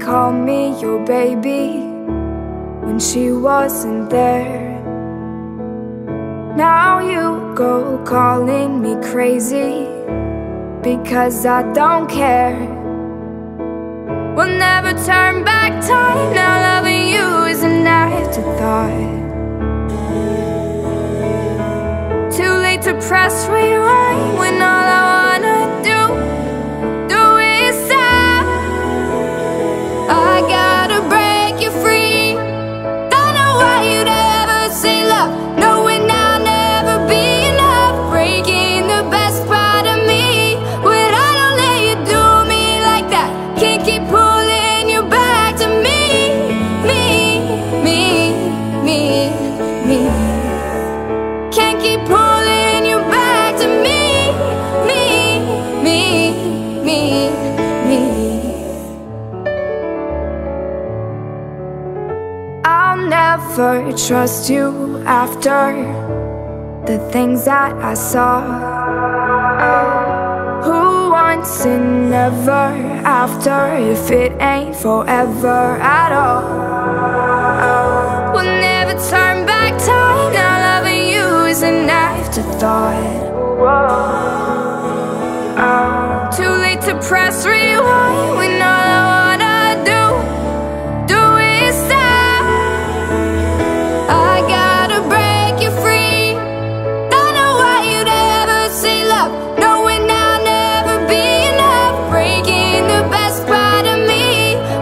call me your baby when she wasn't there. Now you go calling me crazy because I don't care. We'll never turn back time. Now loving you is an afterthought. Too late to press rewind when all I wanna do is stop. I gotta break you free. Don't know why you'd ever say love, knowing I'll never be enough. Breaking the best part of me. When I don't let you do me like that, can't keep pulling you back to me. Me can't keep pulling you back to me. Me I'll never trust you after the things that I saw. Who wants it never after if it ain't forever at all? We'll never turn back time. Now loving you is an afterthought. Too late to press rewind when all I wanna do is stop. I gotta break you free. Don't know why you'd ever say love, knowing I'll never be enough. Breaking the best part of me.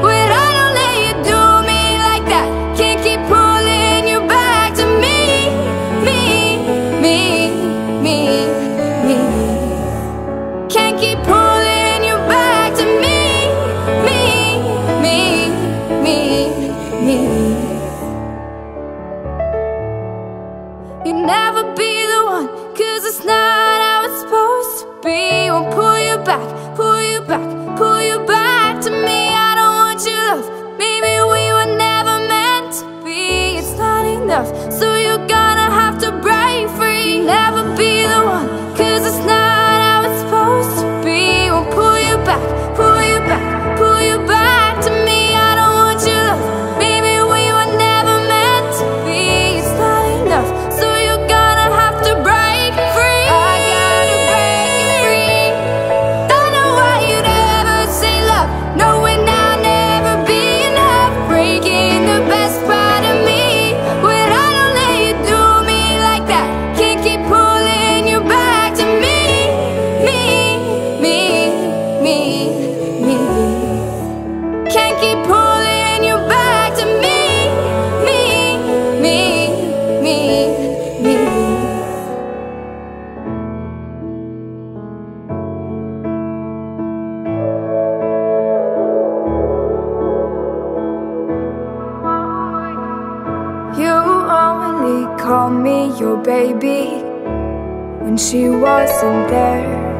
When I don't let you do me like that, can't keep pulling you back to me. Me can't keep pulling you back to me. You'll never be the one, cause it's not how it's supposed to be. Won't pull you back, pull you back to me. I don't want your love, maybe we were never meant to be. It's not enough, so you're gonna have to break free. You'll never be the one, cause it's not baby when she wasn't there.